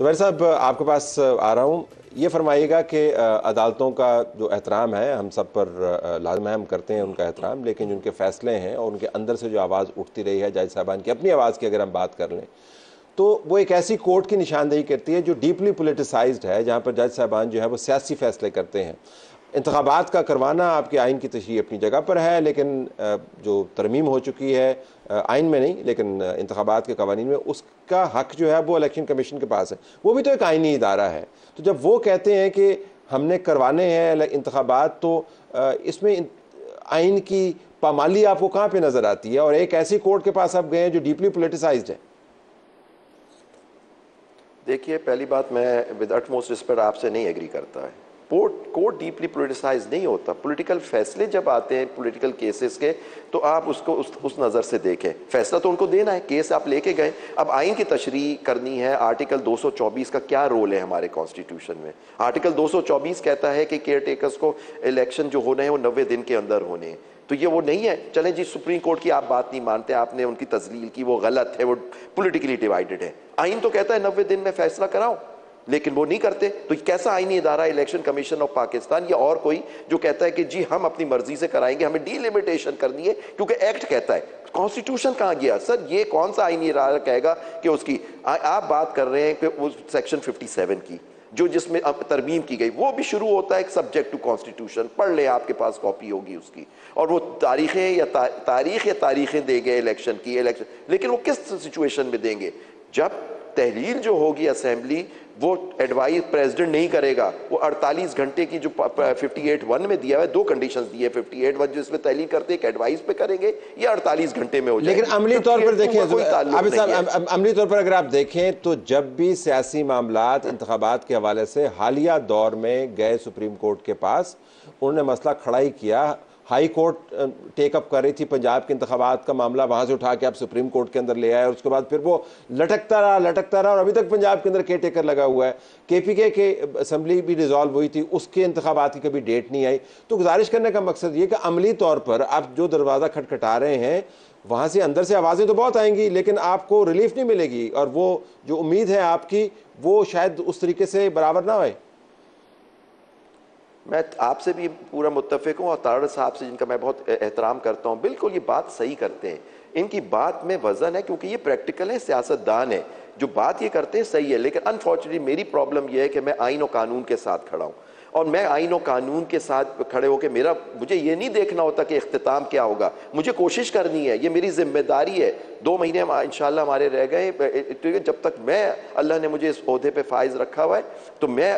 तो वैर साहब आपके पास आ रहा हूँ, ये फरमाइएगा कि अदालतों का जो एहतराम है हम सब पर लाज़िम है, हम करते हैं उनका एहतराम, लेकिन जो उनके फैसले हैं और उनके अंदर से जो आवाज़ उठती रही है जज साहबान की, अपनी आवाज़ की अगर हम बात कर लें तो वो एक ऐसी कोर्ट की निशानदेही करती है जो डीपली पोलिटिसाइज्ड है, जहाँ पर जज साहबान जो है वो सियासी फैसले करते हैं। इंतखाबात का करवाना आपके आइन की तशरीह अपनी जगह पर है, लेकिन जो तरमीम हो चुकी है आइन में नहीं लेकिन इंतखाबात के कवानीन में, उसका हक जो है वो इलेक्शन कमीशन के पास है, वो भी तो एक आइनी इदारा है। तो जब वो कहते हैं कि हमने करवाने हैं इंतखाबात, तो इसमें आइन की पामाली आपको कहाँ पे नज़र आती है और एक ऐसी कोर्ट के पास आप गए हैं जो डीपली पोलिटिसाइज्ड है? देखिए, पहली बात मैं विद अटमोस्ट रिस्पेक्ट आपसे नहीं एग्री करता है। कोर्ट डीपली पोलिटिसाइज नहीं होता। पॉलिटिकल फैसले जब आते हैं पॉलिटिकल केसेस के, तो आप उसको उस नज़र से देखें। फैसला तो उनको देना है, केस आप लेके गए, अब आइन की तशरीह करनी है। आर्टिकल 224 का क्या रोल है हमारे कॉन्स्टिट्यूशन में? आर्टिकल 224 कहता है कि केयर टेकर्स को इलेक्शन जो होने हैं वो 90 दिन के अंदर होने हैं। तो ये वो नहीं है। चलें जी, सुप्रीम कोर्ट की आप बात नहीं मानते, आपने उनकी तजलील की, वो गलत है, वो पोलिटिकली डिवाइडेड है। आइन तो कहता है 90 दिन में फैसला कराओ, लेकिन वो नहीं करते। तो कैसा आईनी इदारा इलेक्शन कमीशन ऑफ पाकिस्तान या और कोई जो कहता है कि जी हम अपनी मर्जी से कराएंगे, हमें डिलिमिटेशन करनी है क्योंकि एक्ट कहता है। कॉन्स्टिट्यूशन कहाँ गया सर? ये कौन सा आईनी इदारा कहेगा कि उसकी आप बात कर रहे हैं कि उस सेक्शन 57 की जो जिसमें अब तरमीम की गई, वो भी शुरू होता है सब्जेक्ट टू कॉन्स्टिट्यूशन। पढ़ ले, आपके पास कॉपी होगी उसकी, और वो तारीखें या तारीखें देंगे इलेक्शन की। इलेक्शन लेकिन वो किस सिचुएशन में देंगे? जब तहलील जो होगी असेंबली, वो एडवाइस प्रेसिडेंट नहीं करेगा। वो 48 घंटे की जो 58(1) में दिया हुआ है, दो कंडीशंस दिए 58(1) जिसमें तहलील करते हैं एडवाइस पे करेंगे या 48 घंटे में हो जाएगा। लेकिन अमली तौर पर देखें, अमली तौर पर अगर आप देखें तो जब भी सियासी मामलात इंतखाबात के हवाले से हालिया दौर में गए सुप्रीम कोर्ट के पास, उन्होंने मसला खड़ा ही किया। हाई कोर्ट टेकअप कर रही थी पंजाब के इंतखाबात का मामला, वहाँ से उठा के आप सुप्रीम कोर्ट के अंदर ले आए और उसके बाद फिर वो लटकता रहा और अभी तक पंजाब के अंदर केयर टेकर लगा हुआ है। KPK के असम्बली भी डिज़ोल्व हुई थी, उसके इंतखाबात की कभी डेट नहीं आई। तो गुजारिश करने का मकसद ये कि अमली तौर पर आप जो दरवाज़ा खटखटा रहे हैं, वहाँ से अंदर से आवाज़ें तो बहुत आएंगी लेकिन आपको रिलीफ नहीं मिलेगी, और वो जो उम्मीद है आपकी वो शायद उस तरीके से बराबर ना आए। मैं आपसे भी पूरा मुत्तफिक हूँ, और तारड़ साहब से जिनका मैं बहुत एहतराम करता हूँ, बिल्कुल ये बात सही करते हैं। इनकी बात में वज़न है क्योंकि ये प्रैक्टिकल है, सियासतदान है, जो बात ये करते हैं सही है। लेकिन अनफॉर्चुनेटली मेरी प्रॉब्लम ये है कि मैं आइन और कानून के साथ खड़ा हूँ, और मैं आइन और कानून के साथ खड़े होकर मुझे ये नहीं देखना होता कि इख्तिताम क्या होगा, मुझे कोशिश करनी है, ये मेरी जिम्मेदारी है। 2 महीने इंशाल्लाह हमारे रह गए, तो जब तक मैं, अल्लाह ने मुझे इस ओहदे पे फाइज रखा हुआ है, तो मैं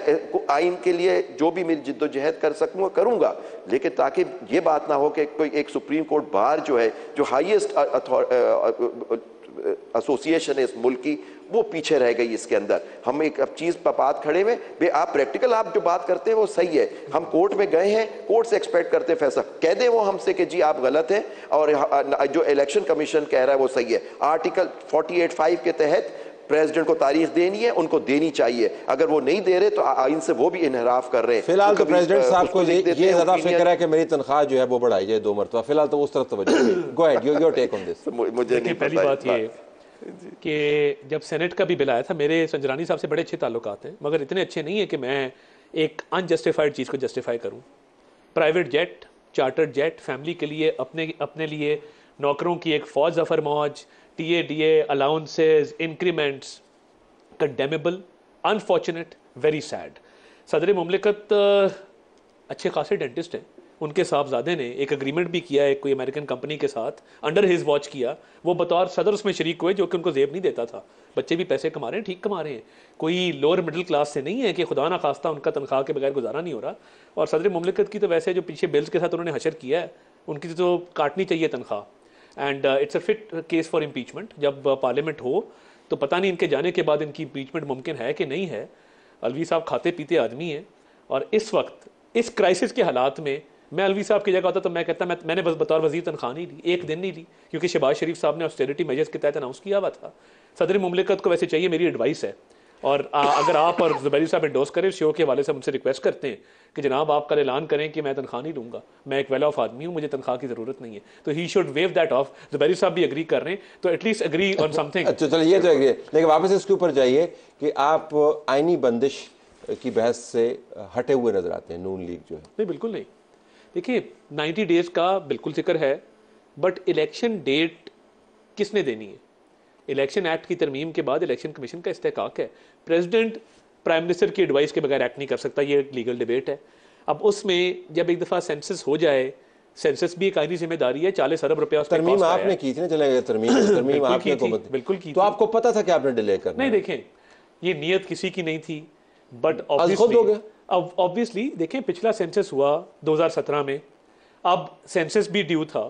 आइन के लिए जो भी मेरी जिद्दोजहद कर सकूँगा करूँगा, लेकिन ताकि ये बात ना हो कि कोई एक सुप्रीम कोर्ट बार जो है, जो हाईएस्ट एसोसिएशन है इस मुल्क की, वो पीछे रह गई। इसके अंदर हम एक चीज़ पर बात खड़े में भाई, आप प्रैक्टिकल आप जो बात करते हैं वो सही है। हम कोर्ट में गए हैं, कोर्ट से एक्सपेक्ट करते हैं फैसला, कह दें वो हमसे कि जी आप गलत हैं और जो इलेक्शन कमीशन कह रहा है वो सही है। आर्टिकल 48(5) के तहत प्रेसिडेंट को तारीख देनी है, उनको देनी चाहिए, अगर वो नहीं दे रहे तो आइन से वो भी इनहराफ कर रहे हैं। फिलहाल तो प्रेसिडेंट साहब को ये ज़्यादा फिक्र है कि मेरी तनख्वाह जो है वो बढ़ाई जाए 2 मरतबा। फिलहाल तो उस तरफ तवज्जो, go ahead, your take on this. मुझे पहली बात ये कि जब सेनेट का भी बिल आया था, मेरे संजरानी साहब से बड़े अच्छे ताल्लुकात हैं, मगर इतने अच्छे नहीं है कि मैं एक अनजस्टिफाइड चीज़ को जस्टिफाई करूँ। Private jet, chartered jet, family के लिए, अपने लिए, नौकरों की एक फौज ज़फर मौज, TADA, allowances, increments, condemnable, unfortunate, very sad. सदर मुमलिकत अच्छे खासे डेंटिस्ट हैं, उनके साहबजादे ने एक एग्रीमेंट भी किया है कोई अमेरिकन कंपनी के साथ, अंडर हिज वॉच किया, वो बतौर सदर उसमें शरीक हुए, जो कि उनको जेब नहीं देता था। बच्चे भी पैसे कमा रहे हैं, ठीक कमा रहे हैं, कोई लोअर मिडिल क्लास से नहीं है कि खुदा ना खास्ता उनका तनख्वाह के बगैर गुजारा नहीं हो रहा। और सदर मुमलिकत की तो वैसे जो पीछे बिल्स के साथ उन्होंने हशर किया है, उनकी तो काटनी चाहिए तनख्वाह। And it's a fit case for impeachment. जब पार्लियामेंट हो तो पता नहीं इनके जाने के बाद इनकी इम्पीचमेंट मुमकिन है कि नहीं है। अलवी साहब खाते पीते आदमी हैं, और इस वक्त इस क्राइसिस के हालात में मैं अलवी साहब की जगह होता तो मैं कहता मैंने बस बतौर वजीर तनख्वाह नहीं ली, एक दिन नहीं ली, क्योंकि शहबाज शरीफ साहब ने ऑस्टेरिटी मेजर्स के तहत अनाउंस किया हुआ था। सदर मुमलिकत को वैसे चाहिए, मेरी एडवाइस है, और अगर आप और जुबैरी साहब इंडोस करें, शो के हवाले से हमसे रिक्वेस्ट करते हैं कि जनाब आप कल ऐलान करें कि मैं तनख्वाह नहीं लूँगा, मैं एक वेल ऑफ आदमी हूँ, मुझे तनख्वाह की ज़रूरत नहीं है, तो ही should waive that off. Zubairi साहब भी एग्री कर रहे हैं, तो एटलीस्ट एग्री ऑन समथिंग। अच्छा चलो ये तो एग्री, लेकिन वापस इसके ऊपर जाइए कि आप आइनी बंदिश की बहस से हटे हुए नजर आते हैं, नून लीग जो है। नहीं बिल्कुल नहीं, देखिए 90 डेज़ का बिल्कुल जिक्र है, बट इलेक्शन डेट किसने देनी है? इलेक्शन एक्ट की तरमीम के बाद इलेक्शन कमीशन का इस्तेहकाक है। प्रेसिडेंट प्राइम मिनिस्टर की एडवाइस के बगैर एक्ट नहीं कर सकता, ये एक लीगल डिबेट है। अब उसमें जब एक दफ़ा सेंसस हो जाए, सेंसस भी एक आईनी जिम्मेदारी है, 40 अरब रुपया तरमीम आपने की थी ना, चले गए तरमीम आपने बिल्कुल की, तो आपको पता था कि आपने डिले कर। नहीं देखें ये नीयत किसी की नहीं थी, बट ऑब्वियसली देखें पिछला सेंसस हुआ 2017 में, अब सेंसस भी ड्यू था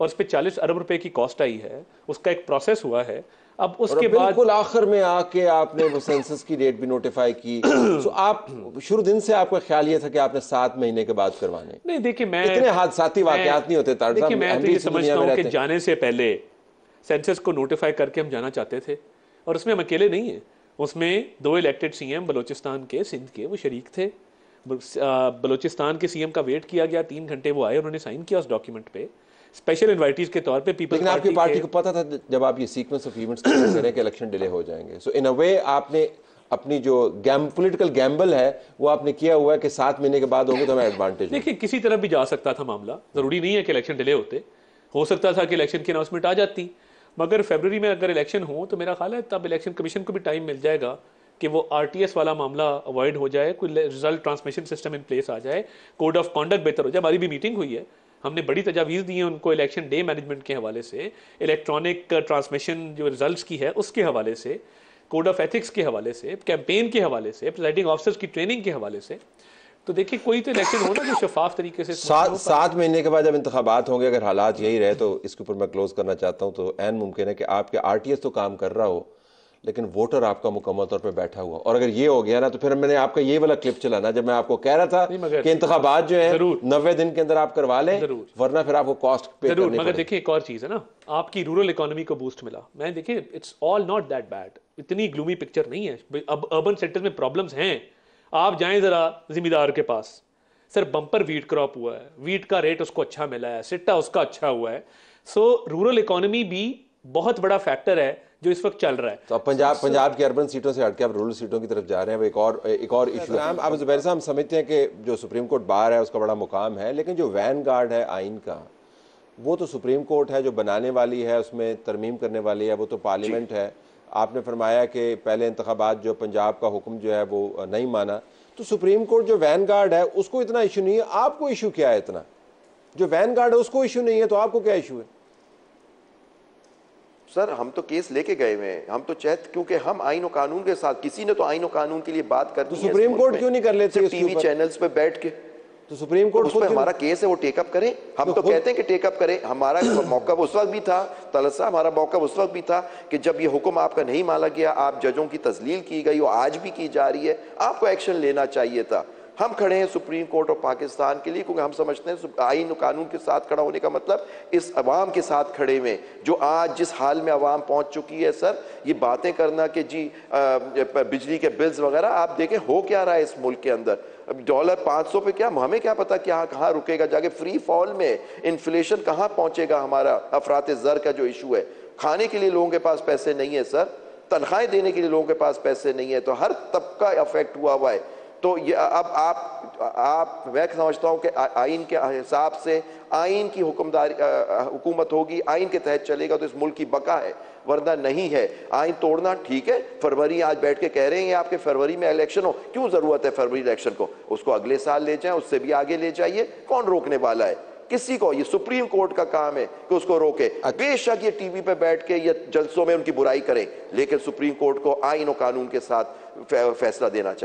और उस पर 40 अरब रुपए की कॉस्ट आई है, उसका एक प्रोसेस हुआ है। अब उसके बाद बिल्कुल आखिर में आके आपने वो सेंसस की डेट भी नोटिफाई की। तो आप शुरू दिन से आपका ख्याल ये था कि आपने 7 महीने के बाद करवाने। नहीं देखिए मैं इतने हादसाती वाकयात नहीं होते, देखिए मैं तो ये समझता हूँ कि जाने से पहले सेंसस को नोटिफाई करके हम जाना चाहते थे, और उसमें हम अकेले नहीं हैं, उसमें 2 इलेक्टेड सीएम बलूचिस्तान के, सिंध के वो शरीक थे। बलूचिस्तान के सीएम का वेट किया गया, 3 घंटे वो आए, उन्होंने साइन किया उस डॉक्यूमेंट पे स्पेशल इनवाइटीज के तौर पे। पीपल्स पार्टी, आपकी पार्टी को पता था जब आप ये सीक्वेंस ऑफ इवेंट्स करें कि इलेक्शन डिले हो जाएंगे, सो इन अ वे आपने अपनी जो पॉलिटिकल गैम्बल है वो आपने किया हुआ है कि 7 महीने के बाद होंगे तो हमें एडवांटेज। देखिए किसी तरफ भी जा सकता था मामला, जरूरी नहीं है कि इलेक्शन डिले होते, हो सकता था कि इलेक्शन की अनाउंसमेंट आ जाती, मगर फरवरी में अगर इलेक्शन हो तो मेरा ख्याल है तब इलेक्शन कमीशन को भी टाइम मिल जाएगा कि वो आरटीएस वाला मामला अवॉइड हो जाए, कोई result transmission system in place आ जाए, कोड ऑफ कॉन्डक्ट बेहतर हो जाए। हमारी भी मीटिंग हुई है, हमने बड़ी तजावीज़ दी है उनको इलेक्शन डे मैनेजमेंट के हवाले से, इलेक्ट्रॉनिक ट्रांसमिशन जो रिजल्ट्स की है उसके हवाले से, कोड ऑफ एथिक्स के हवाले से, कैंपेन के हवाले से, प्रेसिडिंग ऑफिसर्स की ट्रेनिंग के हवाले से। तो देखिए कोई तो इलेक्शन होना जो शफाफ तरीके से 7 महीने के बाद जब इंतखाबात होंगे, अगर हालात यही रहे तो इसके ऊपर मैं क्लोज करना चाहता हूँ, तो ऐन मुमकिन है कि आपके आरटीएस तो काम कर रहा हो लेकिन वोटर आपका मुकम्मल तौर पर बैठा हुआ। और अगर ये हो गया ना तो फिर मैंने आपका ये वाला क्लिप चलाना जब मैं आपको कह रहा था कि इंतखाबात जो है 90 दिन के अंदर आप करवा लें, वरना फिर आपको कॉस्ट पे करनी पड़ेगी। मगर देखिए एक और चीज़ है ना, आपकी रूरल इकोनॉमी को बूस्ट मिला। मैं देखिए it's all not that bad, इतनी ग्लूमी पिक्चर नहीं है। अब अर्बन सेक्टर में प्रॉब्लम्स हैं, आप जाएं ज़रा जिम्मेदार के पास, सर बम्पर वीट क्रॉप हुआ है, वीट का रेट उसको अच्छा मिला है, सिट्टा उसका अच्छा हुआ है। सो रूरल इकोनॉमी भी बहुत बड़ा फैक्टर है जो इस वक्त चल रहा है। तो पंजाब की अर्बन सीटों से हटके आप रूरल सीटों की तरफ जा रहे हैं, एक और इशू है। आप जुबैर साहब, हम समझते हैं कि जो सुप्रीम कोर्ट बार है उसका बड़ा मुकाम है, लेकिन जो वैन गार्ड है आइन का वो तो सुप्रीम कोर्ट है जो बनाने वाली है, उसमें तरमीम करने वाली है, वो तो पार्लियामेंट है। आपने फरमाया कि पहले इंतखाबात जो पंजाब का हुक्म जो है वो नहीं माना, तो सुप्रीम कोर्ट जो वैन गार्ड है उसको इतना इशू नहीं है, आपको इशू क्या है? इतना जो वैन गार्ड है उसको इशू नहीं है तो आपको क्या इशू है? सर हम तो केस लेके गए हुए हैं, हम तो चाहते, क्योंकि हम आईन और कानून के साथ, किसी ने तो आईन और कानून के लिए बात कर दी। तो सुप्रीम कोर्ट क्यों नहीं कर लेते टीवी चैनल्स पे बैठ के? तो सुप्रीम कोर्ट उस पर हमारा केस है वो टेकअप करें, हम तो कहते हैं कि टेकअप करें। हमारा मौका उस वक्त भी था, तलत साहब, हमारा मौका उस वक्त भी था कि जब ये हुक्म आपका नहीं माना गया, आप जजों की तजलील की गई और आज भी की जा रही है, आपको एक्शन लेना चाहिए था। हम खड़े हैं सुप्रीम कोर्ट और पाकिस्तान के लिए, क्योंकि हम समझते हैं आइन और कानून के साथ खड़ा होने का मतलब इस अवाम के साथ खड़े में, जो आज जिस हाल में अवाम पहुंच चुकी है। सर ये बातें करना कि जी बिजली के बिल्स वगैरह, आप देखें हो क्या रहा है इस मुल्क के अंदर। अब डॉलर 500 पे क्या, हमें क्या पता क्या कहाँ रुकेगा जाके, फ्री फॉल में इन्फ्लेशन कहाँ पहुँचेगा। हमारा अफराते ज़र का जो इशू है, खाने के लिए लोगों के पास पैसे नहीं है सर, तनख्वाहें देने के लिए लोगों के पास पैसे नहीं है, तो हर तबका अफेक्ट हुआ हुआ है। तो ये अब आप मैं समझता हूँ कि आइन के हिसाब से आइन की हुक्मदारी हुकूमत होगी, आइन के तहत चलेगा तो इस मुल्क की बका है, वरना नहीं है। आइन तोड़ना ठीक है, फरवरी आज बैठ के कह रहे हैं आपके फरवरी में इलेक्शन हो, क्यों ज़रूरत है फरवरी इलेक्शन को? उसको अगले साल ले जाएं, उससे भी आगे ले जाइए, कौन रोकने वाला है किसी को? ये सुप्रीम कोर्ट का काम है कि उसको रोके। बेशक ये टीवी पे बैठ के या जलसों में उनकी बुराई करें, लेकिन सुप्रीम कोर्ट को आइन और कानून के साथ फैसला देना चाहिए।